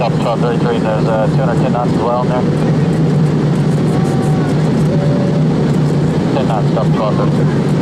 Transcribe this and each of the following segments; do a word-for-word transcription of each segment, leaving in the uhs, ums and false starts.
Delta twelve thirty-three, there's uh, two hundred ten knots as well in there. ten knots, Delta twelve thirty-three.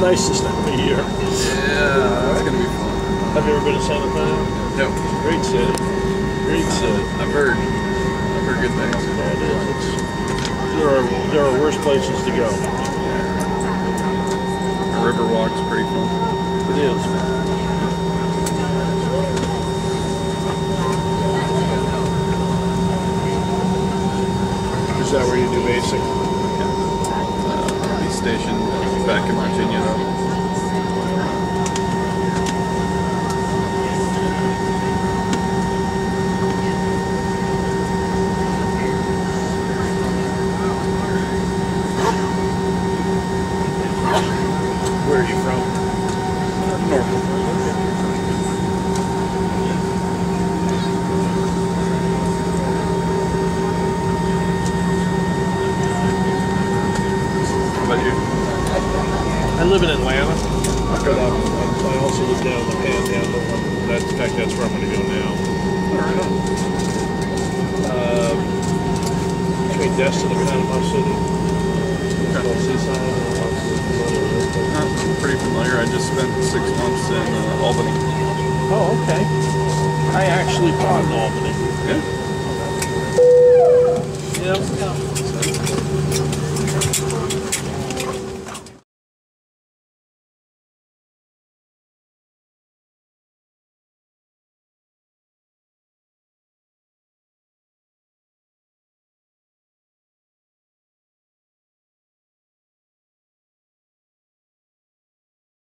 nice this time of year. Yeah, it's going to be fun. Have you ever been to Santa Fe? No. It's a great city. Great city. Uh, I've heard. I've heard good things. Yeah, it is. It's, there, are, there are worse places to go. The Riverwalk's pretty fun. It is. Is that where you do basic? Yeah. Uh, East Station, back in Virginia. Where are you from? North. I live in Atlanta, but um, I also live down in the Panhandle. That's, in fact, that's where I'm going to go now. Uh, between Destin and Panama City. I'm uh, pretty familiar. I just spent six months in uh, Albany. Oh, okay. I actually bought in Albany. Yeah.